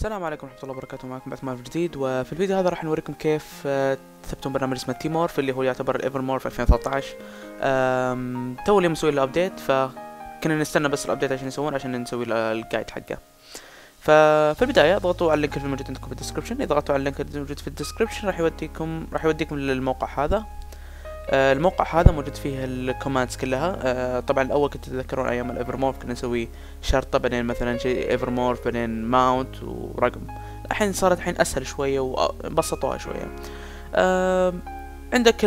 السلام عليكم ورحمة الله وبركاته. معكم عثمان في جديد، وفي الفيديو هذا راح نوريكم كيف كتبتم برنامج اسمه تيمورف اللي هو يعتبر الايفرمورف 2013. تو اليوم مسوي له ابديت، فكنا نستنى بس الابديت عشان يسوون عشان نسوي الجايد حقه. ففي البداية اضغطوا على اللينك اللي موجود عندكم في الديسكربشن، اذا ضغطتوا على اللينك اللي موجود في الديسكربشن راح يوديكم للموقع هذا. الموقع هذا موجود فيه الكوماندز كلها. طبعا الاول كنت تتذكرون ايام الايفرمورف كنا نسوي شرطه بعدين مثلا شيء ايفرمورف بعدين ماونت ورقم. الحين صارت اسهل شويه وبسطوها شويه. عندك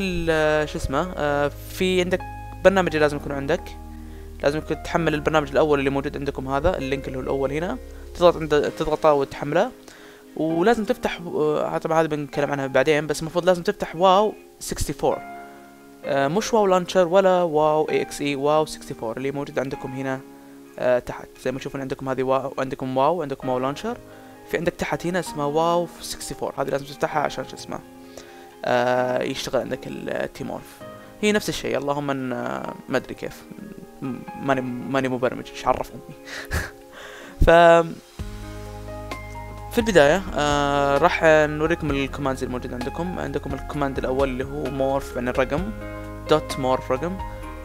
شو اسمه، في عندك برنامج لازم يكون عندك، لازم يكون تحمل البرنامج الاول اللي موجود عندكم هذا، اللينك اللي هو الاول هنا تضغطه وتحمله. ولازم تفتح، طبعا هذا بنتكلم عنها بعدين، بس المفروض لازم تفتح واو 64، مش واو لانشر ولا واو اي اكس اي، واو 64 اللي موجود عندكم هنا تحت. زي ما تشوفون عندكم هذه واو، عندكم واو، عندكم واو لانشر، في عندك تحت هنا اسمها واو 64، هذه لازم تفتحها عشان شو اسمه يشتغل عندك التيمورف. هي نفس الشيء، اللهم ان ما ادري كيف، ماني مبرمج، ايش عرفني. ف في البداية راح نوريكم الكوماندز الموجودة عندكم. عندكم الكوماند الأول اللي هو مورف عن الرقم، دوت مورف رقم.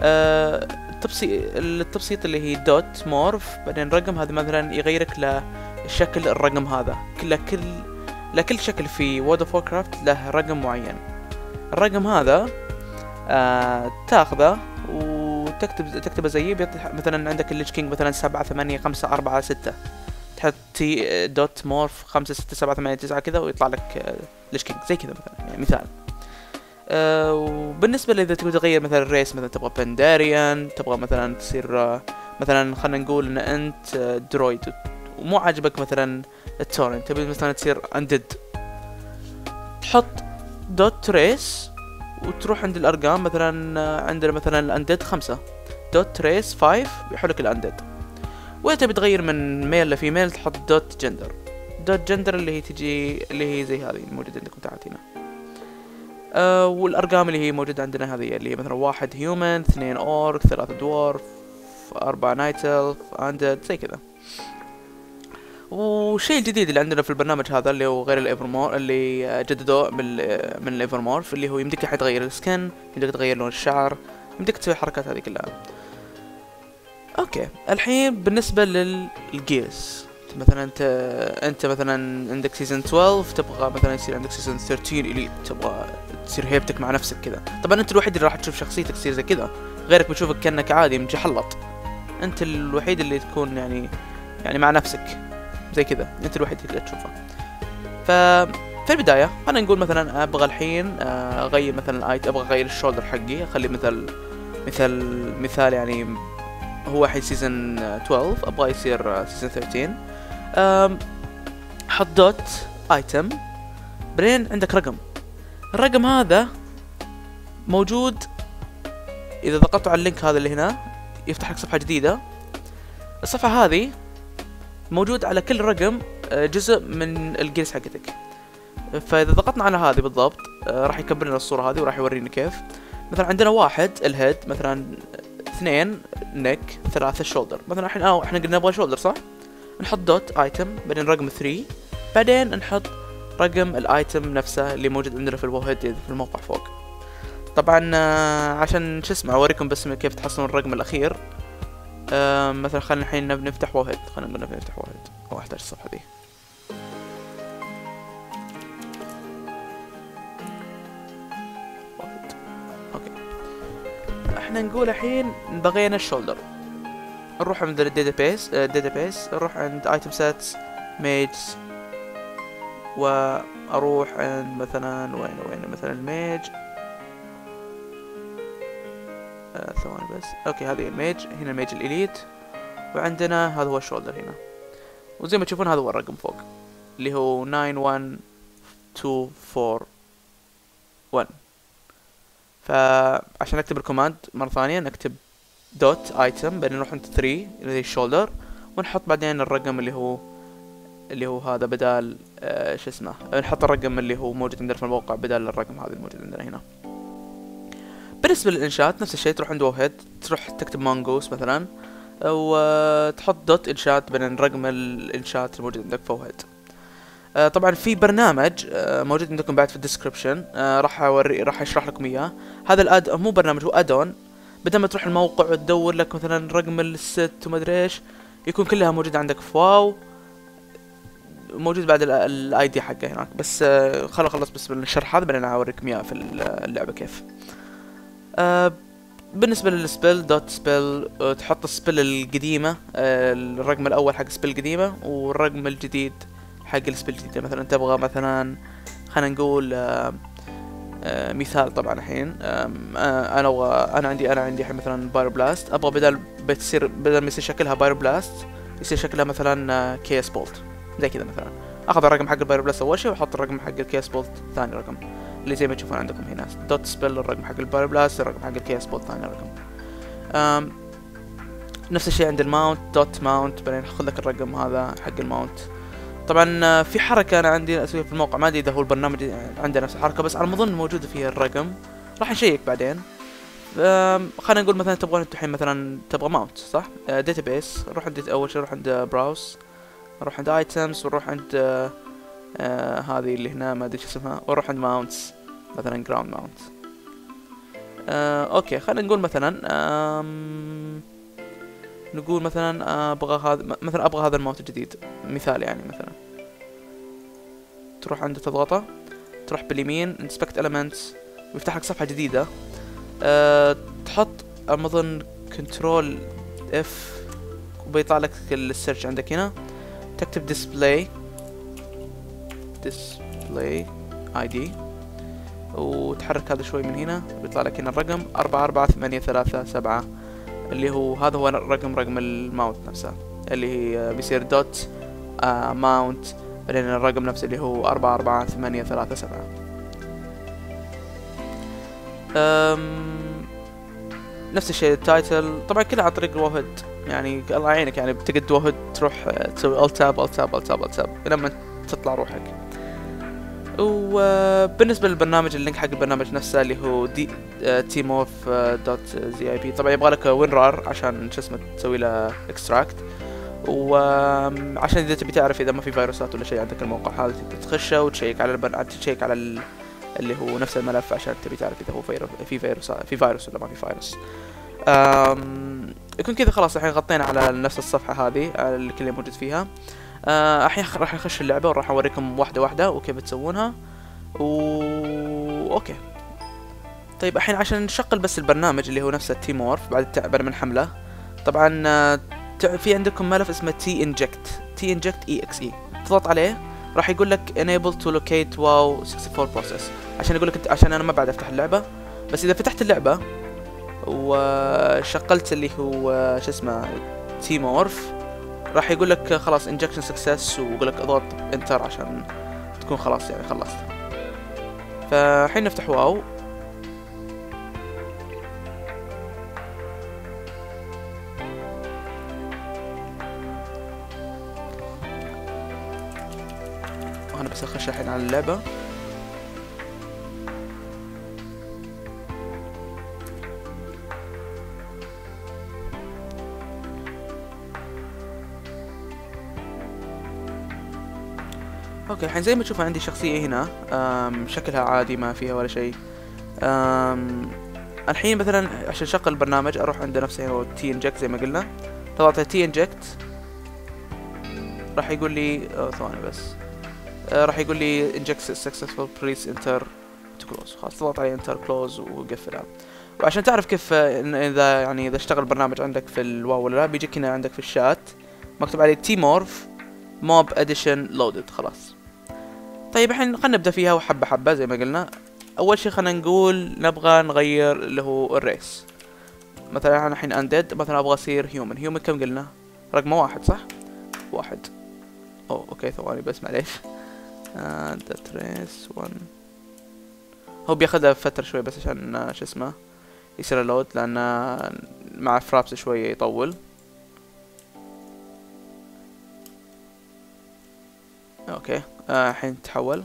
التبسيط اللي هي دوت مورف بعدين رقم، هذا مثلا يغيرك لشكل الرقم هذا. لكل شكل في وورد اوف ووركرافت له رقم معين. الرقم هذا تاخذه وتكتبه زيه، مثلا عندك الليتش كينج مثلا 7 8 5 4 6، تحط تي دوت مورف 5 6 7 8 9 كذا ويطلع لك ليش كينج زي كذا مثلا، يعني مثال. وبالنسبه اذا تبغى تغير مثلا الريس، مثلا تبغى بنداريان، تبغى مثلا تصير مثلا خلينا نقول ان انت درويد ومو عاجبك مثلا التورن، تبي مثلا تصير اندد، تحط دوت ريس وتروح عند الارقام. مثلا عندنا مثلا الاندد 5 دوت ريس 5 يحولك الاندد. وانت بتغير من ميل لفيميل تحط دوت جندر، دوت جندر اللي هي تجي اللي هي زي هذه الموجودة عندكم تحت هنا. والارقام اللي هي موجودة عندنا هذه اللي هي مثلا 1 هيومن، 2 اورك، 3 دوارف، 4 نايت الف، اندد زي كذا. والشيء الجديد اللي عندنا في البرنامج هذا اللي هو غير الايفرمورف اللي جددوه من الايفرمورف، اللي هو يمديك تغير السكن، يمديك تغير لون الشعر، يمديك تسوي الحركات هذه كلها. اوكي، الحين بالنسبه للجيرز، مثلا انت مثلا عندك سيزون 12، تبغى مثلا يصير عندك سيزون 13 اليت، تبغى تصير هيبتك مع نفسك كذا. طبعا انت الوحيد اللي راح تشوف شخصيتك تصير زي كذا، غيرك بيشوفك كانك عادي متحلط. انت الوحيد اللي تكون يعني مع نفسك زي كذا، انت الوحيد اللي تشوفه. في البدايه انا نقول مثلا ابغى الحين اغير مثلا الايت، ابغى اغير الشولدر حقي، اخليه مثال يعني هو الحين سيزن 12، ابغى يصير سيزن 13. حط دوت ايتم بعدين عندك رقم. الرقم هذا موجود، اذا ضغطتوا على اللينك هذا اللي هنا يفتح لك صفحة جديدة. الصفحة هذه موجود على كل رقم جزء من الجيرز حقتك. فاذا ضغطنا على هذه بالضبط راح يكبر لنا الصورة هذه وراح يورينا كيف. مثلا عندنا 1 الهيد، مثلا 2 نيك، 3 شولدر. مثلا الحين احنا قلنا نبغى شولدر صح؟ نحط دوت ايتم بعدين رقم 3 بعدين نحط رقم الايتم نفسه اللي موجود عندنا في الوهيد في الموقع فوق. طبعا عشان شو اسمه اوريكم بس كيف تحصلون الرقم الاخير. مثلا خلينا الحين نفتح وهيد، خلينا نقول نفتح وهيد، او احتاج الصفحة دي. احنا نقول الحين بغينا الشولدر، نروح عند الداتا بيس، نروح عند ايتم ساتس ميجز، واروح عند مثلا وين مثلا الميج. ثواني بس. اوكي، هذه الميج، هنا الميج الاليت، وعندنا هذا هو الشولدر هنا. وزي ما تشوفون هذا هو الرقم فوق اللي هو 91241. فعشان اكتب الكوماند مرة ثانية نكتب دوت ايتم بعدين نروح عند 3 اللي هي الشولدر ونحط بعدين الرقم اللي هو هذا بدال شو اسمه، نحط الرقم اللي هو موجود عندنا في الموقع بدال الرقم هذا الموجود عندنا هنا. بالنسبة للانشات نفس الشيء، تروح عند وهيد، تروح تكتب مانجوس مثلا وتحط دوت انشات بعدين رقم الانشات الموجود عندك في وهيد. طبعا في برنامج موجود عندكم بعد في الديسكربشن، راح اشرح لكم اياه. هذا الاد مو برنامج، هو ادون. بدل ما تروح الموقع وتدور لك مثلا رقم الست وما ادري ايش، يكون كلها موجوده عندك في واو، موجود بعد الاي دي حقه هناك. بس خلنا نخلص بس بالشرح هذا، بعدين اوريكم اياه في اللعبه كيف. بالنسبه للسبيل دوت سبيل، تحط السبيل القديمه، الرقم الاول حق السبيل القديمه والرقم الجديد حق السبيل الجديده. مثلا تبغى مثلا، خلينا نقول مثال، طبعا الحين انا عندي الحين مثلا باير بلاست، ابغى بدل ما يصير شكلها باير بلاست يصير شكلها مثلا كيس بولت زي كذا. مثلا اخذ الرقم حق الباير بلاست اول شيء، واحط الرقم حق الكيس بولت ثاني رقم، اللي زي ما تشوفون عندكم هنا دوت سبيل الرقم حق الباير بلاست، الرقم حق الكيس بولت ثاني رقم. نفس الشيء عند الماونت دوت ماونت، بعدين اخذ لك الرقم هذا حق الماونت. طبعا في حركه انا عندي اسويها في الموقع، ما ادري اذا هو البرنامج عنده نفس الحركه، بس على ما اظن موجوده فيها الرقم، راح نشيك بعدين. خلينا نقول مثلا تبغون انتم الحين مثلا تبغى ماونت صح؟ داتابيس، روح عند اول شيء، روح عند براوس، نروح عند ايتمز، ونروح عند هذه اللي هنا ما ادري شو اسمها، ونروح عند ماونتس مثلا جراوند ماونت. اوكي خلينا نقول مثلا نقول مثلا ابغى هذا، مثلا ابغى هذا الماونت الجديد مثال يعني. مثلا تروح عنده، تضغطه، تروح باليمين انسبكت elements، ويفتح لك صفحه جديده. تحط اظن كنترول اف، وبيطلع لك السيرش عندك هنا، تكتب display ID، وتحرك هذا شوي من هنا، بيطلع لك هنا الرقم 44837، اللي هو هذا هو رقم الماونت نفسه، اللي هي بيصير دوت ماونت، بعدين الرقم نفسه اللي هو 44837. نفس الشيء التايتل، طبعا كله عن طريق الوهد يعني، الله يعينك يعني، بتقعد وهد تروح تسوي التاب التاب التاب التاب لما تطلع روحك. وبالنسبه للبرنامج، اللينك حق البرنامج نفسه اللي هو دي تيمورف دوت زي اي بي، طبعا يبغى لك وينرار عشان شو اسمه تسوي له اكستراكت، وعشان اذا تبي تعرف اذا ما في فيروسات ولا شيء عندك الموقع هذا تقدر تخشه وتشيك على تشيك على اللي هو نفس الملف، عشان تبي تعرف اذا هو في فيروس ولا ما في فيروس. يكون كذا خلاص. الحين غطينا على نفس الصفحه هذه اللي كل موجود فيها. الحين راح نخش اللعبه وراح اوريكم واحده واحده وكيف تسوونها. اوكي طيب، الحين عشان نشغل بس البرنامج اللي هو نفسه تيمورف بعد ما نحمله. طبعا في عندكم ملف اسمه tinject.exe، تضغط عليه راح يقول لك enable to locate wow 64 process، عشان يقول لك، عشان انا ما بعد افتح اللعبه. بس اذا فتحت اللعبه وشغلت اللي هو شو اسمه تيمورف، راح يقول لك خلاص انجكشن سكسس، ويقول لك اضغط انتر عشان تكون خلاص يعني خلصت. فالحين نفتح واو. انا بس اخش الحين على اللعبه. اوكي الحين زي ما تشوفون عندي شخصية هنا، شكلها عادي ما فيها ولا شيء. الحين مثلا عشان اشغل البرنامج، اروح عند نفسه هو تي انجكت زي ما قلنا، ضغطت تي انجكت، راح يقول لي ثواني بس، راح يقول لي انجكت سكسسفول بريس انتر تو كلوز، خلاص تضغط عليه انتر كلوز وقفلها. وعشان تعرف كيف اذا يعني اذا اشتغل البرنامج عندك في الواو ولا لا، بيجيك هنا عندك في الشات مكتوب عليه تيمورف موب اديشن لودد، خلاص. طيب الحين خلينا نبدا فيها وحبه حبه زي ما قلنا. اول شيء خلينا نقول نبغى نغير اللي هو الريس، مثلا انا الحين انديد، مثلا ابغى اصير هيومن. كم قلنا رقمه؟ 1 صح؟ 1. اوكي ثواني بس معليش. ذات ريس 1، هو بياخذها فتره شوي بس عشان شو اسمه يصير لود، لان مع فرابس شويه يطول. اوكي الحين تحول.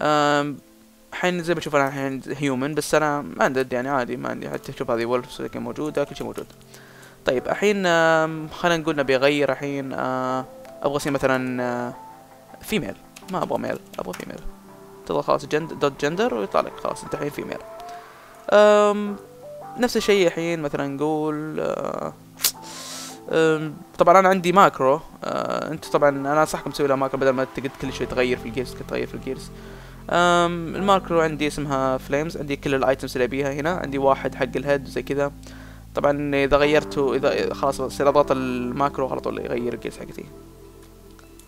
الحين زي ما تشوفون الحين هيومن، بس انا ما عندي يعني عادي، ما عندي حتى. شوف هذه وولفز موجوده، كل شيء موجود. طيب الحين خلينا نقول نبي اغير الحين، ابغى اصير مثلا فيميل. ما ابغى ميل، ابغى فيميل. تضغط خلاص دوت جندر ويطلع لك خلاص انت الحين فيميل. نفس الشيء الحين مثلا نقول طبعا انا عندي ماكرو. انتو طبعا انا انصحكم تسوي لها ماكرو بدل ما تقعد كل شوي تغير في الجيرز الماكرو عندي اسمها فليمز، عندي كل الايتمز اللي ابيها. هنا عندي واحد حق الهيد وزي كذا. طبعا اذا غيرته اذا خلاص يصير اضغط الماكرو على طول يغير الجيرز حقتي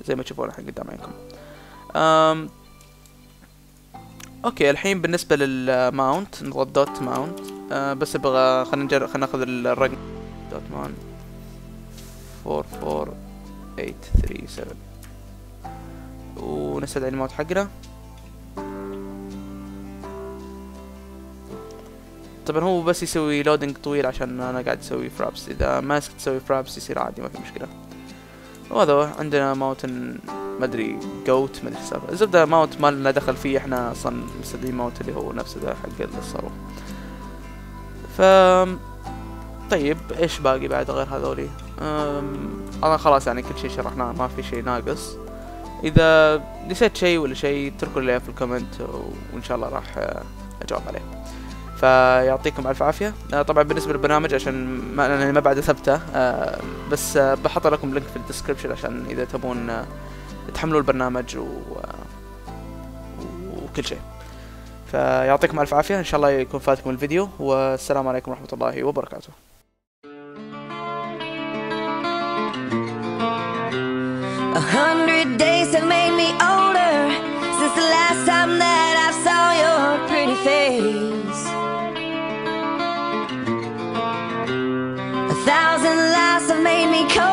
زي ما تشوفون الحين قدام عينكم. اوكي الحين بالنسبه للماونت نضغط دوت ماونت. بس ابغى خلينا ناخذ الرقم دوت ماونت 44837 ونستدعي الماونت حقنا. طبعا هو بس يسوي لودنج طويل عشان انا قاعد اسوي فرابس، اذا ماسك تسوي فرابس يصير عادي ما في مشكله. وهذا هو عندنا ماونتن مدري جوت مدري السالفه. الزبده ماونت ما لنا دخل فيه، احنا اصلا مستدعين ماونت اللي هو نفسه ذا حق الصاروخ. ف طيب ايش باقي بعد غير هذولي؟ انا خلاص يعني كل شيء شرحناه ما في شيء ناقص. اذا نسيت شيء ولا شيء اتركوا لي في الكومنت وان شاء الله راح اجاوب عليه. فيعطيكم الف عافيه. طبعا بالنسبه للبرنامج عشان ما بعد ثبته، بس بحط لكم لينك في الديسكربشن عشان اذا تبون تحملوا البرنامج وكل شيء. فيعطيكم الف عافيه، ان شاء الله يكون فاتكم الفيديو، والسلام عليكم ورحمه الله وبركاته. A 100 days have made me older since the last time that I saw your pretty face. 1,000 lies have made me cold.